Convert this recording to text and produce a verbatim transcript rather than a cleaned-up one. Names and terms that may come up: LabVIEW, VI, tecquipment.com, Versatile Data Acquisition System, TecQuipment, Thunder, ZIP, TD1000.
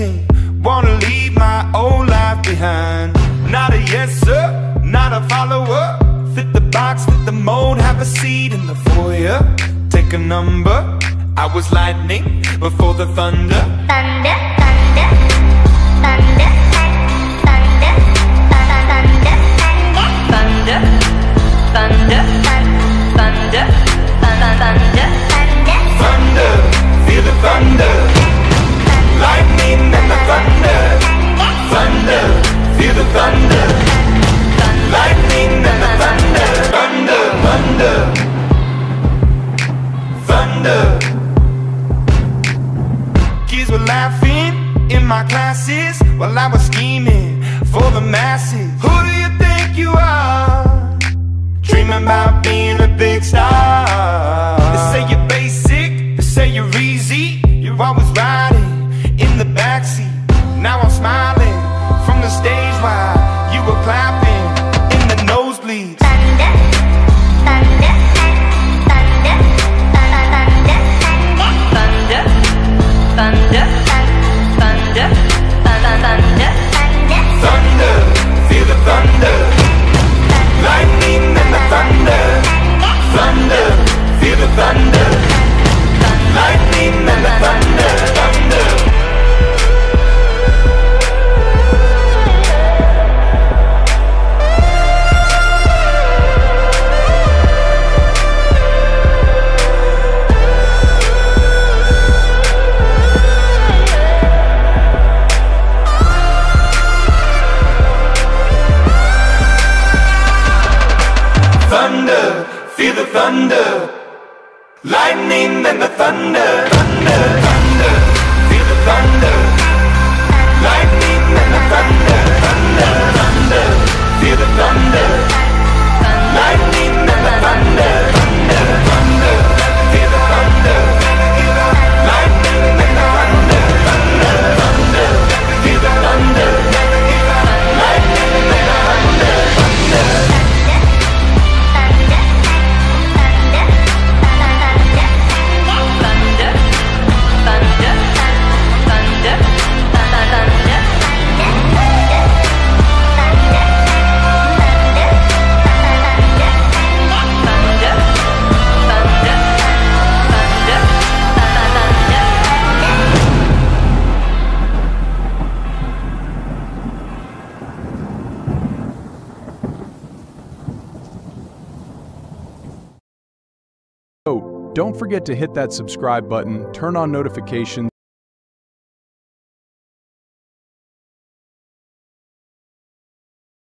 easy. Wanna leave my old life behind. Not a yes sir, not a follower. Fit the box, fit the mold, have a seat in the foyer. Take a number, I was lightning before the thunder. Thunder, thunder, thunder, thunder, thunder, thunder, thunder, thunder, thunder, thunder, thunder, feel the thunder. Lightning and the thunder. Thunder, feel the thunder. Lightning and the thunder. Thunder, thunder, thunder. Kids were laughing in my classes while I was scheming for the masses. Who do you think you are? Dreaming about being a big star. They say you're basic, they say you're easy. You're always riding in the backseat. Now I'm smiling from the stage while you were clapping in the nosebleeds. Thunder, thunder, thunder, thunder, thunder, thunder. Thunder, thunder, thunder, thunder, thunder, thunder, feel the thunder. Lightning and the thunder. Thunder, feel the thunder. Lightning and the thunder. Thunder. Thunder, feel the thunder. Lightning and the thunder. Thunder, thunder, feel the thunder. Lightning and the thunder. Thunder, thunder, feel the thunder. Lightning and the thunder. Thunder, thunder, feel the thunder. Lightning and the thunder. Thunder, thunder, feel the thunder. Lightning and the thunder. Thunder. Don't forget to hit that subscribe button, turn on notifications,